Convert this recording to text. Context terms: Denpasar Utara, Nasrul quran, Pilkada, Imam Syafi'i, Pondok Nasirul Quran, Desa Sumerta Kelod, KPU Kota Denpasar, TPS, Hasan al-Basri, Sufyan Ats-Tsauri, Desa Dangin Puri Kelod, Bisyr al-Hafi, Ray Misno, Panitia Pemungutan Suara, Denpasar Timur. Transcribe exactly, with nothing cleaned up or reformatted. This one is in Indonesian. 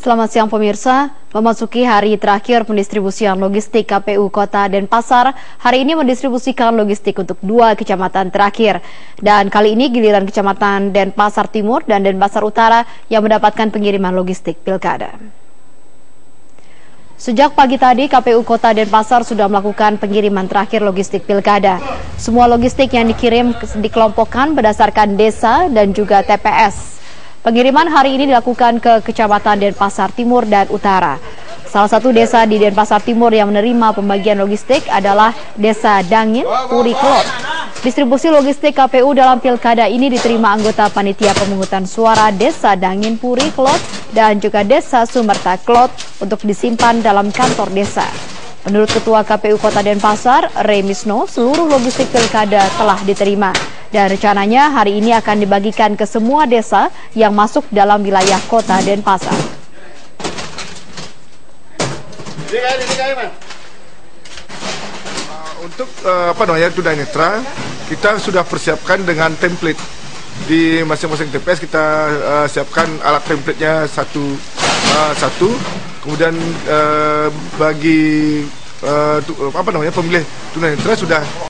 Selamat siang pemirsa, memasuki hari terakhir pendistribusian logistik K P U Kota Denpasar, hari ini mendistribusikan logistik untuk dua kecamatan terakhir. Dan kali ini giliran kecamatan Denpasar Timur dan Denpasar Utara yang mendapatkan pengiriman logistik Pilkada. Sejak pagi tadi, K P U Kota Denpasar sudah melakukan pengiriman terakhir logistik Pilkada. Semua logistik yang dikirim dikelompokkan berdasarkan desa dan juga T P S. Pengiriman hari ini dilakukan ke Kecamatan Denpasar Timur dan Utara. Salah satu desa di Denpasar Timur yang menerima pembagian logistik adalah Desa Dangin Puri Kelod. Distribusi logistik K P U dalam Pilkada ini diterima anggota Panitia Pemungutan Suara Desa Dangin Puri Kelod dan juga Desa Sumerta Kelod untuk disimpan dalam kantor desa. Menurut Ketua K P U Kota Denpasar, Ray Misno, seluruh logistik Pilkada telah diterima. Dan rencananya hari ini akan dibagikan ke semua desa yang masuk dalam wilayah Kota Denpasar. Untuk apa namanya Tuna Netra, kita sudah persiapkan dengan template di masing-masing T P S. Kita uh, siapkan alat templatenya satu uh, satu, kemudian uh, bagi uh, apa namanya pemilih Tuna Netra sudah